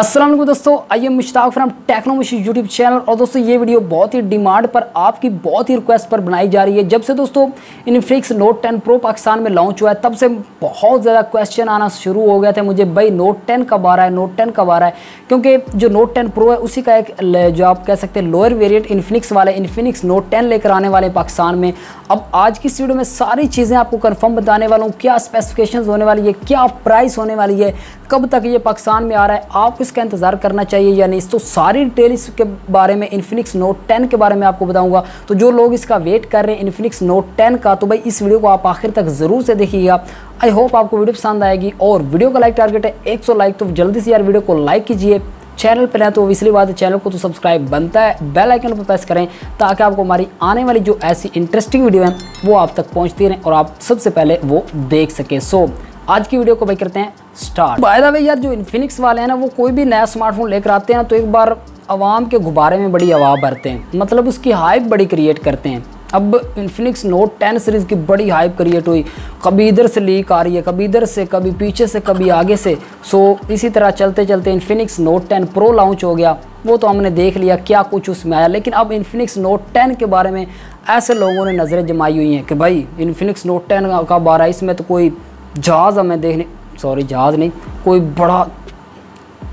अस्सलाम वालेकुम दोस्तों, I am Mushtaq from techno Munshi YouTube channel. और दोस्तों ये वीडियो बहुत ही डिमांड पर, आपकी बहुत ही रिक्वेस्ट पर बनाई जा रही है। जब से दोस्तों इन्फिनिक्स नोट 10 प्रो पाकिस्तान में लॉन्च हुआ है, तब से बहुत ज़्यादा क्वेश्चन आना शुरू हो गया था मुझे, भाई नोट 10 कब आ रहा है, नोट 10 कब आ रहा है। क्योंकि जो नोट 10 प्रो है उसी का एक, जो आप कह सकते हैं लोअर वेरिएंट इन्फिनिक्स वाले इन्फिनिक्स नोट 10 लेकर आने वाले पाकिस्तान में। अब आज की इस वीडियो में सारी चीज़ें आपको कन्फर्म बताने वाला हूँ, क्या स्पेसिफिकेशन होने वाली है, क्या प्राइस होने वाली है, कब तक ये पाकिस्तान में आ रहा है, आप इसका इंतज़ार करना चाहिए या नहीं। तो सारी डिटेल इसके बारे में, इन्फिनिक्स नोट 10 के बारे में आपको बताऊंगा। तो जो लोग इसका वेट कर रहे हैं इन्फिनिक्स नोट 10 का, तो भाई इस वीडियो को आप आखिर तक ज़रूर से देखिएगा। आई होप आपको वीडियो पसंद आएगी। और वीडियो का लाइक टारगेट है 100 लाइक, तो जल्दी से यार वीडियो को लाइक कीजिए। चैनल पर है तो इसलिए बात है, चैनल को तो सब्सक्राइब बनता है, बेल आइकन पर प्रेस करें ताकि आपको हमारी आने वाली जो ऐसी इंटरेस्टिंग वीडियो हैं वो आप तक पहुँचती रहें और आप सबसे पहले वो देख सकें। सो आज की वीडियो को भाई करते हैं स्टार्ट। बाय द वे यार, जो इन्फिनिक्स वाले हैं ना, वो कोई भी नया स्मार्टफोन लेकर आते हैं ना, तो एक बार आवाम के गुब्बारे में बड़ी हवा भरते हैं, मतलब उसकी हाइप बड़ी क्रिएट करते हैं। अब इन्फिनिक्स नोट 10 सीरीज़ की बड़ी हाइप क्रिएट हुई, कभी इधर से लीक आ रही है, कभी इधर से, कभी पीछे से, कभी आगे से। सो इसी तरह चलते चलते इन्फिनिक्स नोट 10 प्रो लॉन्च हो गया, वो तो हमने देख लिया क्या कुछ उसमें आया। लेकिन अब इन्फिनिक्स नोट 10 के बारे में ऐसे लोगों ने नज़रें जमाई हुई हैं कि भाई इन्फिनिक्स नोट 10 का बारा, इसमें तो कोई जहाज़ हमें देखने, सॉरी जहाज़ नहीं, कोई बड़ा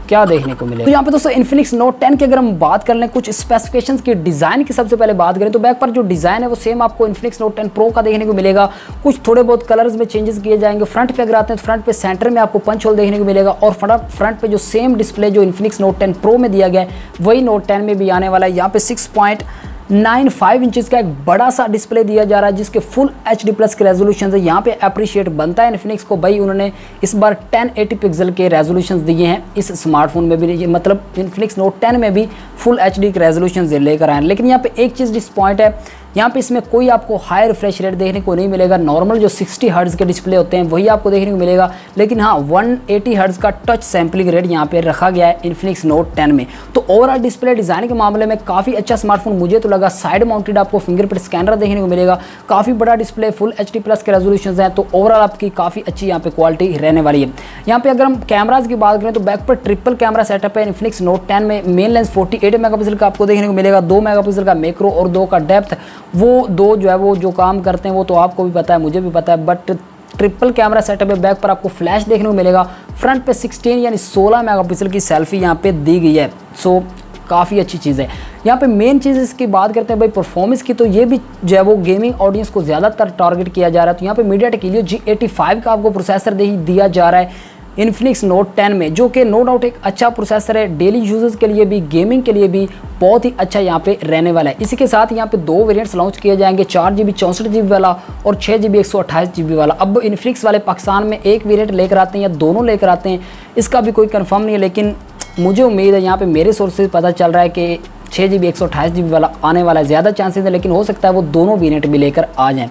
क्या देखने को मिलेगा। तो यहाँ पे दोस्तों इन्फिनिक्स नोट 10 की अगर हम बात कर लें कुछ स्पेसिफिकेशंस की, डिज़ाइन की सबसे पहले बात करें तो बैक पर जो डिज़ाइन है वो सेम आपको इन्फिनिक्स नोट 10 प्रो का देखने को मिलेगा। कुछ थोड़े बहुत कलर्स में चेंजेस किए जाएंगे। फ्रंट पे अगर आते हैं तो फ्रंट पे सेंटर में आपको पंच होल देखने को मिलेगा और फ्रंट पे जो सेम डिस्प्ले जो इन्फिनिक्स नोट 10 प्रो में दिया गया है वही नोट 10 में भी आने वाला है। यहाँ पे 6.95 इंचज़ का एक बड़ा सा डिस्प्ले दिया जा रहा है जिसके फुल HD+ के रेजोल्यूशन है। यहाँ पे अप्रिशिएट बनता है इन्फिनिक्स को, भाई उन्होंने इस बार 1080 पिक्सल के रेजोल्यूशन दिए हैं इस स्मार्टफोन में भी, मतलब इन्फिनिक्स नोट 10 में भी फुल HD के रेजोल्यूशन लेकर आए। लेकिन यहाँ पे एक चीज़ डिसपॉइंट है, यहाँ पे इसमें कोई आपको हाई रिफ्रेश रेट देखने को नहीं मिलेगा। नॉर्मल जो 60 हर्ट्ज़ के डिस्प्ले होते हैं वही आपको देखने को मिलेगा, लेकिन हाँ 180 हर्ट्ज़ का टच सैम्पलिंग रेट यहाँ पे रखा गया है इन्फिनिक्स नोट 10 में। तो ओवरऑल डिस्प्ले डिज़ाइन के मामले में काफ़ी अच्छा स्मार्टफोन मुझे तो लगा। साइड माउंटेड आपको फिंगरप्रिंट स्कैनर देखने को मिलेगा, काफ़ी बड़ा डिस्प्ले, फुल HD+ के रेजोल्यूशन हैं, तो ओवरऑल आपकी काफ़ी अच्छी यहाँ पर क्वालिटी रहने वाली है। यहाँ पर अगर हम कैमराज की बात करें तो बैक पर ट्रिपल कैमरा सेटअप है इन्फिनिक्स नोट 10 में। मेन लेंस 48 MP का आपको देखने को मिलेगा, 2 MP का मैक्रो और 2 का डेप्थ। वो दो जो है वो जो काम करते हैं वो तो आपको भी पता है, मुझे भी पता है, बट ट्रिपल कैमरा सेटअप है। बैक पर आपको फ्लैश देखने को मिलेगा, फ्रंट पे 16 यानी 16 MP की सेल्फी यहाँ पे दी गई है। सो काफ़ी अच्छी चीज़ है। यहाँ पे मेन चीज़ इसकी बात करते हैं भाई परफॉर्मेंस की, तो ये भी जो है वो गेमिंग ऑडियंस को ज़्यादातर टारगेट किया जा रहा है। तो यहाँ पे MediaTek G85 का आपको प्रोसेसर दिया जा रहा है इन्फिनिक्स नोट 10 में, जो कि नो डाउट एक अच्छा प्रोसेसर है, डेली यूजर्स के लिए भी, गेमिंग के लिए भी बहुत ही अच्छा यहाँ पे रहने वाला है। इसी के साथ यहाँ पे 2 वेरिएंट्स लॉन्च किए जाएंगे, 4GB 64GB वाला और 6GB 128GB वाला। अब इन्फिनिक्स वाले पाकिस्तान में एक वेरिएंट लेकर आते हैं या दोनों लेकर आते हैं, इसका भी कोई कंफर्म नहीं है, लेकिन मुझे उम्मीद है, यहाँ पर मेरे सोर्स से पता चल रहा है कि 6GB 128GB वाला आने वाला ज़्यादा चांसेस है, लेकिन हो सकता है वो दोनों वेरिएंट भी लेकर आ जाएँ।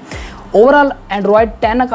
ओवरऑल एंड्रॉयड 11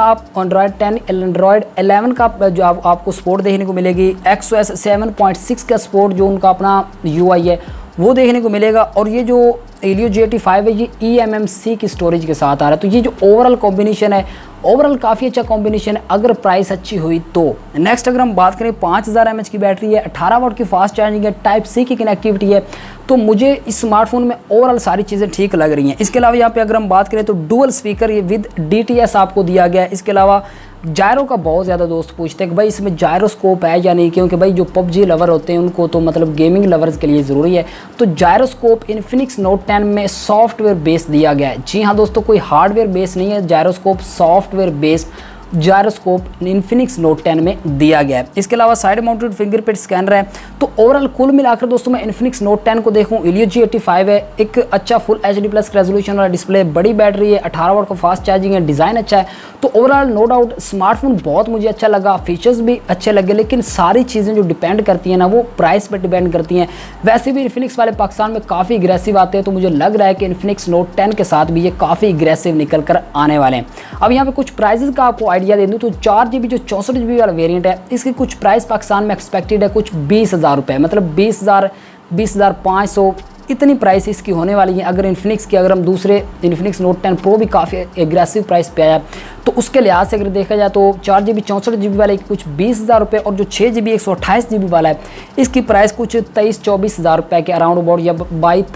का जो आपको सपोर्ट देखने को मिलेगी, XOS 7.6 का सपोर्ट जो उनका अपना UI है वो देखने को मिलेगा। और ये जो Infinix G85 है ये EMMC की स्टोरेज के साथ आ रहा है, तो ये जो ओवरऑल कॉम्बिनेशन है, ओवरऑल काफ़ी अच्छा कॉम्बिनेशन है अगर प्राइस अच्छी हुई तो। नेक्स्ट अगर हम बात करें, 5000 mAh की बैटरी है, 18W की फास्ट चार्जिंग है, Type-C की कनेक्टिविटी है, तो मुझे इस स्मार्टफोन में ओवरऑल सारी चीज़ें ठीक लग रही हैं। इसके अलावा यहाँ पे अगर हम बात करें तो डुअल स्पीकर ये विद DTS आपको दिया गया है। इसके अलावा जायरो का बहुत ज़्यादा दोस्त पूछते हैं कि भाई इसमें जायरोस्कोप है या नहीं, क्योंकि भाई जो PUBG लवर होते हैं उनको तो मतलब गेमिंग लवर्स के लिए ज़रूरी है। तो जायरोस्कोप इन्फिनिक्स नोट 10 में सॉफ्टवेयर बेस्ड दिया गया है। जी हाँ दोस्तों, कोई हार्डवेयर बेस्ड नहीं है, gyroscope software based gyroscope Infinix Note 10 में दिया गया है। इसके अलावा साइड माउंटेड फिंगरप्रिंट स्कैनर है। तो ओवरऑल कुल मिलाकर दोस्तों मैं इन्फिनिक्स नोट 10 को देखूँ, Infinix G85 है, एक अच्छा फुल HD+ रेजोल्यूशन वाला डिस्प्ले, बड़ी बैटरी है, 18W का फास्ट चार्जिंग है, डिज़ाइन अच्छा है, तो ओवरऑल नो डाउट स्मार्टफोन बहुत मुझे अच्छा लगा, फीचर्स भी अच्छे लगे। लेकिन सारी चीज़ें जो डिपेंड करती हैं ना वो प्राइस पर डिपेंड करती हैं। वैसे भी इन्फिनिक्स वाले पाकिस्तान में काफ़ी एग्रेसिव आते हैं, तो मुझे लग रहा है कि इन्फिनिक्स नोट 10 के साथ भी ये काफ़ी एग्रेसिव निकल कर आने वाले हैं। अब यहाँ पर कुछ प्राइजेज़ का आपको आइडिया दे दूँ तो 4GB जो 64GB वाला वेरियंट है इसकी कुछ प्राइस पाकिस्तान में एक्सपेक्टेड है कुछ 20,000 रुपये, मतलब 20,000, 20,500, इतनी प्राइस इसकी होने वाली है। अगर इन्फिनिक्स की अगर हम दूसरे इन्फिनिक्स नोट 10 प्रो भी काफ़ी एग्रेसिव प्राइस पे आया तो उसके लिहाज से अगर देखा जाए तो 4GB 64GB वाले कुछ 20,000 रुपये और जो 6GB 128GB वाला है इसकी प्राइस कुछ 23-24,000 रुपये के अराउंड अबाउट या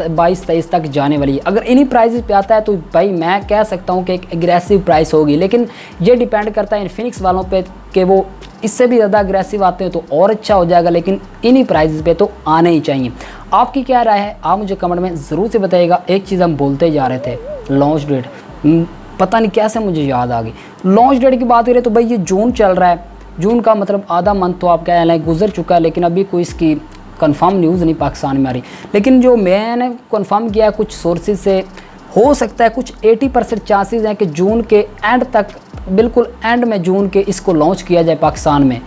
22-23 तक जाने वाली है। अगर इन्हीं प्राइस पे आता है तो भाई मैं कह सकता हूँ कि एक एग्रेसिव प्राइस होगी, लेकिन ये डिपेंड करता है इन्फिनिक्स वालों पर कि वो इससे भी ज़्यादा अग्रेसिव आते हैं तो और अच्छा हो जाएगा, लेकिन इन्हीं प्राइस पे तो आने ही चाहिए। आपकी क्या राय है आप मुझे कमेंट में ज़रूर से बताइएगा। एक चीज़ हम बोलते जा रहे थे लॉन्च डेट, पता नहीं कैसे मुझे याद आ गई। लॉन्च डेट की बात करें तो भाई ये जून चल रहा है, जून का मतलब आधा मंथ तो आप कह लें गुजर चुका है, लेकिन अभी कोई इसकी कन्फर्म न्यूज़ नहीं पाकिस्तान में आ रही। लेकिन जो मैंने कन्फर्म किया है कुछ सोर्सेज से, हो सकता है कुछ 80% चांसेस हैं कि जून के एंड तक, बिल्कुल एंड में जून के इसको लॉन्च किया जाए पाकिस्तान में।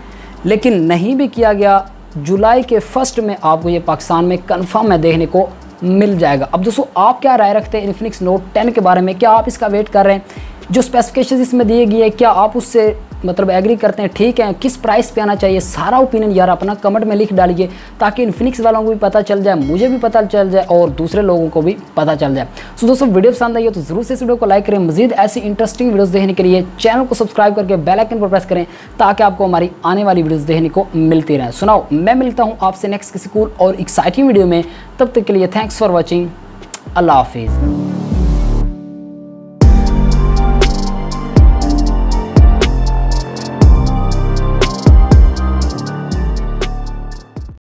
लेकिन नहीं भी किया गया जुलाई के फर्स्ट में आपको ये पाकिस्तान में कंफर्म है देखने को मिल जाएगा। अब दोस्तों आप क्या राय रखते हैं इन्फिनिक्स नोट 10 के बारे में? क्या आप इसका वेट कर रहे हैं? जो स्पेसिफिकेशंस इसमें दिए गए हैं क्या आप उससे मतलब एग्री करते हैं, ठीक है? किस प्राइस पे आना चाहिए? सारा ओपिनियन यार अपना कमेंट में लिख डालिए ताकि इन्फिनिक्स वालों को भी पता चल जाए, मुझे भी पता चल जाए और दूसरे लोगों को भी पता चल जाए। सो दोस्तों वीडियो पसंद आई हो तो ज़रूर से इस वीडियो को लाइक करें। मजीद ऐसी इंटरेस्टिंग वीडियोस देखने के लिए चैनल को सब्सक्राइब करके बेल आइकन पर प्रेस करें ताकि आपको हमारी आने वाली वीडियोज़ देखने को मिलती रहें। सुनाओ मैं मिलता हूँ आपसे नेक्स्ट किसी कूल और एक्साइटिंग वीडियो में, तब तक के लिए थैंक्स फॉर वॉचिंग, अल्लाह हाफिज़।